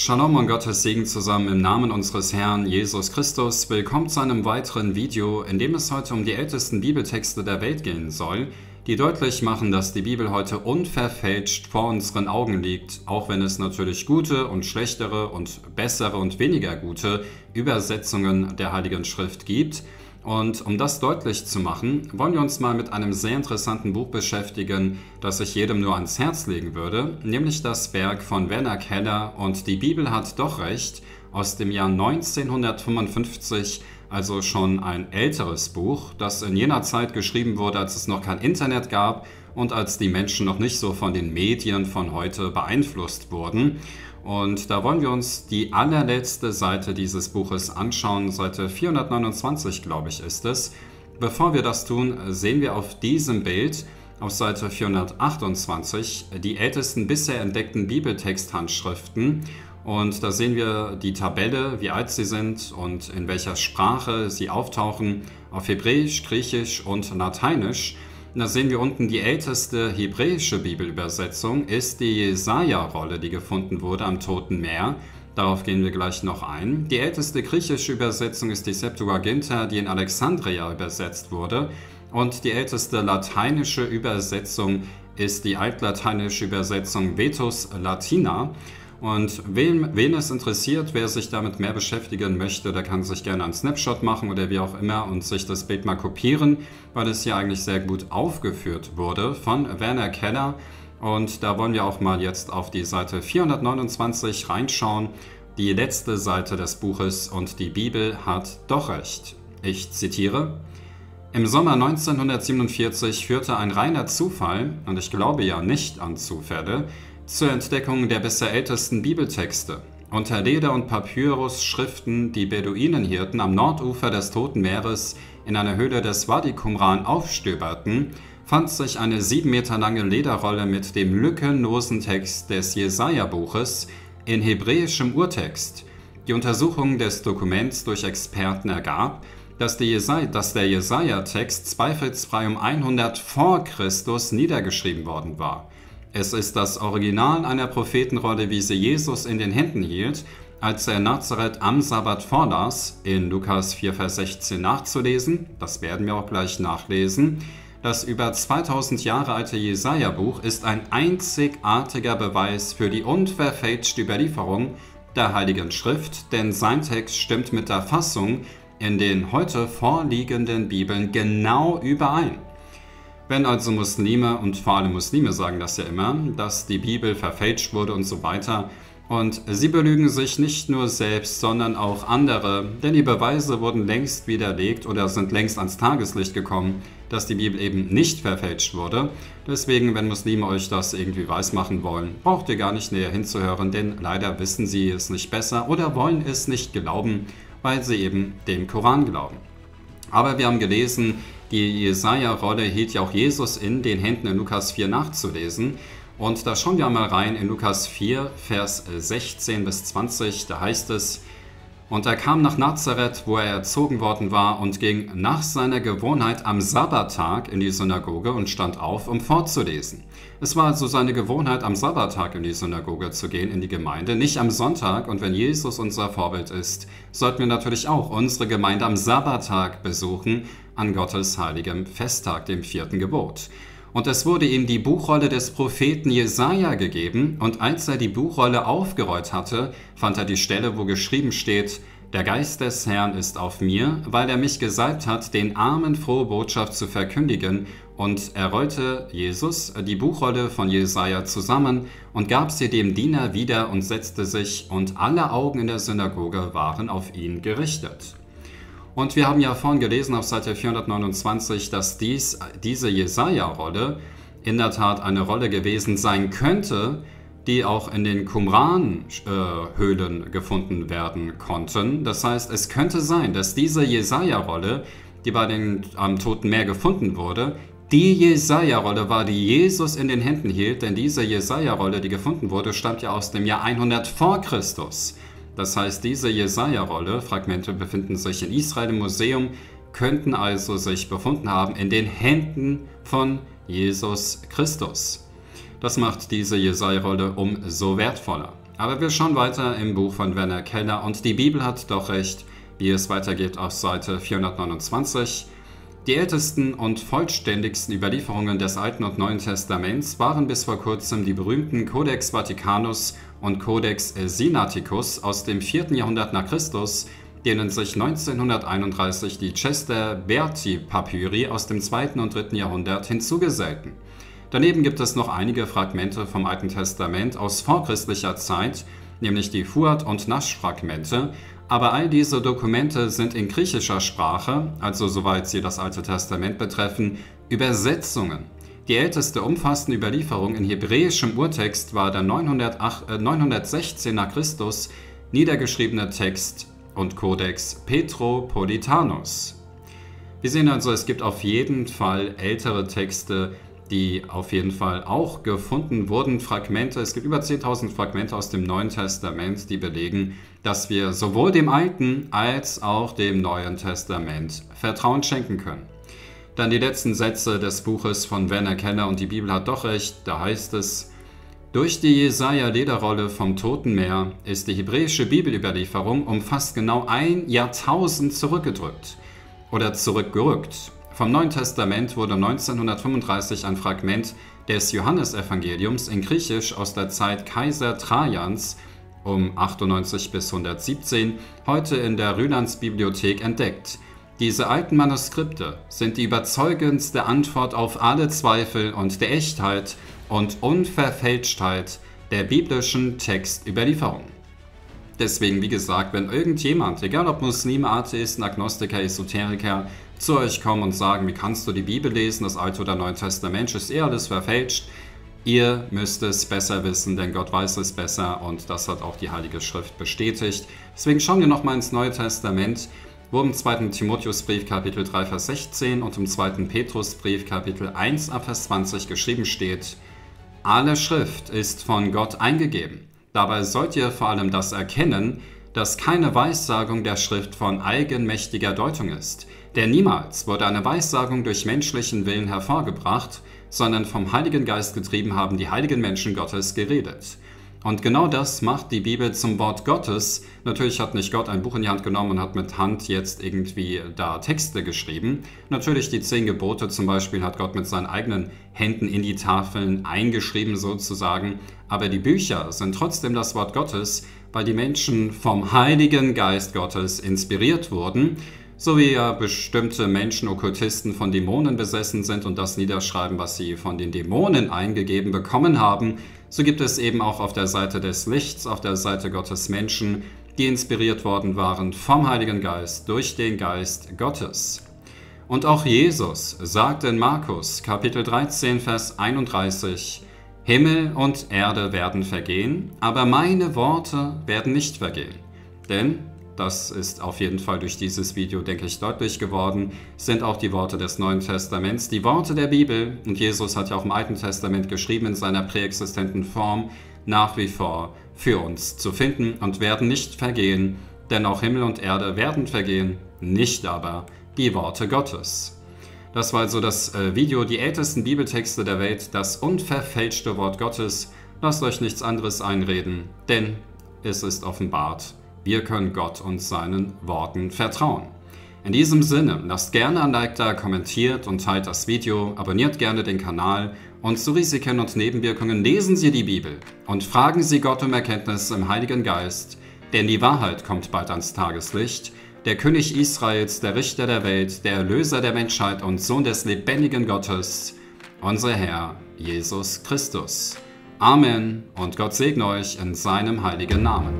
Shalom und Gottes Segen zusammen im Namen unseres Herrn Jesus Christus. Willkommen zu einem weiteren Video, in dem es heute um die ältesten Bibeltexte der Welt gehen soll, die deutlich machen, dass die Bibel heute unverfälscht vor unseren Augen liegt, auch wenn es natürlich gute und schlechtere und bessere und weniger gute Übersetzungen der Heiligen Schrift gibt. Und um das deutlich zu machen, wollen wir uns mal mit einem sehr interessanten Buch beschäftigen, das ich jedem nur ans Herz legen würde, nämlich das Werk von Werner Keller und Die Bibel hat doch recht aus dem Jahr 1955, also schon ein älteres Buch, das in jener Zeit geschrieben wurde, als es noch kein Internet gab und als die Menschen noch nicht so von den Medien von heute beeinflusst wurden. Und da wollen wir uns die allerletzte Seite dieses Buches anschauen, Seite 429, glaube ich, ist es. Bevor wir das tun, sehen wir auf diesem Bild, auf Seite 428, die ältesten bisher entdeckten Bibeltexthandschriften. Und da sehen wir die Tabelle, wie alt sie sind und in welcher Sprache sie auftauchen, auf Hebräisch, Griechisch und Lateinisch. Da sehen wir unten, die älteste hebräische Bibelübersetzung ist die Jesaja-Rolle, die gefunden wurde am Toten Meer. Darauf gehen wir gleich noch ein. Die älteste griechische Übersetzung ist die Septuaginta, die in Alexandria übersetzt wurde. Und die älteste lateinische Übersetzung ist die altlateinische Übersetzung Vetus Latina. Und wen es interessiert, wer sich damit mehr beschäftigen möchte, der kann sich gerne einen Snapshot machen oder wie auch immer und sich das Bild mal kopieren, weil es hier eigentlich sehr gut aufgeführt wurde von Werner Keller. Und da wollen wir auch mal jetzt auf die Seite 429 reinschauen, die letzte Seite des Buches und die Bibel hat doch recht. Ich zitiere: Im Sommer 1947 führte ein reiner Zufall, und ich glaube ja nicht an Zufälle, zur Entdeckung der bisher ältesten Bibeltexte. Unter Leder- und Papyrus-Schriften, die Beduinenhirten am Nordufer des Toten Meeres in einer Höhle des Wadi Qumran aufstöberten, fand sich eine 7 Meter lange Lederrolle mit dem lückenlosen Text des Jesaja-Buches in hebräischem Urtext. Die Untersuchung des Dokuments durch Experten ergab, dass der Jesaja-Text zweifelsfrei um 100 vor Christus niedergeschrieben worden war. Es ist das Original einer Prophetenrolle, wie sie Jesus in den Händen hielt, als er in Nazareth am Sabbat vorlas, in Lukas 4, Vers 16 nachzulesen, das werden wir auch gleich nachlesen. Das über 2000 Jahre alte Jesaja-Buch ist ein einzigartiger Beweis für die unverfälschte Überlieferung der Heiligen Schrift, denn sein Text stimmt mit der Fassung in den heute vorliegenden Bibeln genau überein. Wenn also Muslime, und vor allem Muslime sagen das ja immer, dass die Bibel verfälscht wurde und so weiter, und sie belügen sich nicht nur selbst, sondern auch andere, denn die Beweise wurden längst widerlegt oder sind längst ans Tageslicht gekommen, dass die Bibel eben nicht verfälscht wurde. Deswegen, wenn Muslime euch das irgendwie weismachen wollen, braucht ihr gar nicht näher hinzuhören, denn leider wissen sie es nicht besser oder wollen es nicht glauben, weil sie eben dem Koran glauben. Aber wir haben gelesen, die Jesaja-Rolle hielt ja auch Jesus in den Händen, in Lukas 4 nachzulesen. Und da schauen wir mal rein in Lukas 4, Vers 16 bis 20, da heißt es: Und er kam nach Nazareth, wo er erzogen worden war, und ging nach seiner Gewohnheit am Sabbattag in die Synagoge und stand auf, um vorzulesen. Es war also seine Gewohnheit, am Sabbattag in die Synagoge zu gehen, in die Gemeinde, nicht am Sonntag. Und wenn Jesus unser Vorbild ist, sollten wir natürlich auch unsere Gemeinde am Sabbattag besuchen, an Gottes heiligem Festtag, dem 4. Gebot. Und es wurde ihm die Buchrolle des Propheten Jesaja gegeben, und als er die Buchrolle aufgerollt hatte, fand er die Stelle, wo geschrieben steht: Der Geist des Herrn ist auf mir, weil er mich gesalbt hat, den Armen frohe Botschaft zu verkündigen. Und er rollte, Jesus, die Buchrolle von Jesaja zusammen und gab sie dem Diener wieder und setzte sich, und alle Augen in der Synagoge waren auf ihn gerichtet. Und wir haben ja vorhin gelesen auf Seite 429, dass diese Jesaja-Rolle in der Tat eine Rolle gewesen sein könnte, die auch in den Qumran-Höhlen gefunden werden konnten. Das heißt, es könnte sein, dass diese Jesaja-Rolle, die am Toten Meer gefunden wurde, die Jesaja-Rolle war, die Jesus in den Händen hielt, denn diese Jesaja-Rolle, die gefunden wurde, stammt ja aus dem Jahr 100 vor Christus. Das heißt, diese Jesaja-Rolle, Fragmente befinden sich in Israel im Museum, könnten also sich befunden haben in den Händen von Jesus Christus. Das macht diese Jesaja-Rolle umso wertvoller. Aber wir schauen weiter im Buch von Werner Keller und die Bibel hat doch recht, wie es weitergeht auf Seite 429. Die ältesten und vollständigsten Überlieferungen des Alten und Neuen Testaments waren bis vor kurzem die berühmten Codex Vaticanus und Codex Sinaiticus aus dem 4. Jahrhundert nach Christus, denen sich 1931 die Chester Beatty Papyri aus dem 2. und 3. Jahrhundert hinzugesellten. Daneben gibt es noch einige Fragmente vom Alten Testament aus vorchristlicher Zeit, nämlich die Fuad- und Nasch-Fragmente, aber all diese Dokumente sind in griechischer Sprache, also soweit sie das Alte Testament betreffen, Übersetzungen. Die älteste umfassende Überlieferung in hebräischem Urtext war der 916 nach Christus niedergeschriebene Text und Kodex Petropolitanus. Wir sehen also, es gibt auf jeden Fall ältere Texte, die auf jeden Fall auch gefunden wurden, Fragmente. Es gibt über 10.000 Fragmente aus dem Neuen Testament, die belegen, dass wir sowohl dem Alten als auch dem Neuen Testament Vertrauen schenken können. Dann die letzten Sätze des Buches von Werner Keller und die Bibel hat doch recht, da heißt es: Durch die Jesaja-Lederrolle vom Toten Meer ist die hebräische Bibelüberlieferung um fast genau ein Jahrtausend zurückgerückt. Vom Neuen Testament wurde 1935 ein Fragment des Johannesevangeliums in Griechisch aus der Zeit Kaiser Trajans um 98 bis 117 heute in der Rylandsbibliothek entdeckt. Diese alten Manuskripte sind die überzeugendste Antwort auf alle Zweifel und der Echtheit und Unverfälschtheit der biblischen Textüberlieferung. Deswegen, wie gesagt, wenn irgendjemand, egal ob Muslime, Atheisten, Agnostiker, Esoteriker, zu euch kommen und sagen, wie kannst du die Bibel lesen, das Alte oder Neue Testament ist alles verfälscht. Ihr müsst es besser wissen, denn Gott weiß es besser und das hat auch die Heilige Schrift bestätigt. Deswegen schauen wir nochmal ins Neue Testament, wo im 2. Timotheusbrief Kapitel 3, Vers 16 und im 2. Petrusbrief Kapitel 1, Vers 20 geschrieben steht: Alle Schrift ist von Gott eingegeben. Dabei sollt ihr vor allem das erkennen, dass keine Weissagung der Schrift von eigenmächtiger Deutung ist. Denn niemals wurde eine Weissagung durch menschlichen Willen hervorgebracht, sondern vom Heiligen Geist getrieben haben die heiligen Menschen Gottes geredet. Und genau das macht die Bibel zum Wort Gottes. Natürlich hat nicht Gott ein Buch in die Hand genommen und hat mit Hand jetzt irgendwie da Texte geschrieben. Natürlich die 10 Gebote zum Beispiel hat Gott mit seinen eigenen Händen in die Tafeln eingeschrieben sozusagen. Aber die Bücher sind trotzdem das Wort Gottes, weil die Menschen vom Heiligen Geist Gottes inspiriert wurden. So wie ja bestimmte Menschen, Okkultisten, von Dämonen besessen sind und das niederschreiben, was sie von den Dämonen eingegeben bekommen haben, so gibt es eben auch auf der Seite des Lichts, auf der Seite Gottes Menschen, die inspiriert worden waren vom Heiligen Geist, durch den Geist Gottes. Und auch Jesus sagt in Markus Kapitel 13, Vers 31, Himmel und Erde werden vergehen, aber meine Worte werden nicht vergehen, denn das ist auf jeden Fall durch dieses Video, denke ich, deutlich geworden, sind auch die Worte des Neuen Testaments, die Worte der Bibel. Und Jesus hat ja auch im Alten Testament geschrieben, in seiner präexistenten Form nach wie vor für uns zu finden und werden nicht vergehen, denn auch Himmel und Erde werden vergehen, nicht aber die Worte Gottes. Das war also das Video, die ältesten Bibeltexte der Welt, das unverfälschte Wort Gottes. Lasst euch nichts anderes einreden, denn es ist offenbart. Wir können Gott und seinen Worten vertrauen. In diesem Sinne, lasst gerne ein Like da, kommentiert und teilt das Video, abonniert gerne den Kanal und zu Risiken und Nebenwirkungen lesen Sie die Bibel und fragen Sie Gott um Erkenntnis im Heiligen Geist, denn die Wahrheit kommt bald ans Tageslicht. Der König Israels, der Richter der Welt, der Erlöser der Menschheit und Sohn des lebendigen Gottes, unser Herr Jesus Christus. Amen und Gott segne euch in seinem heiligen Namen.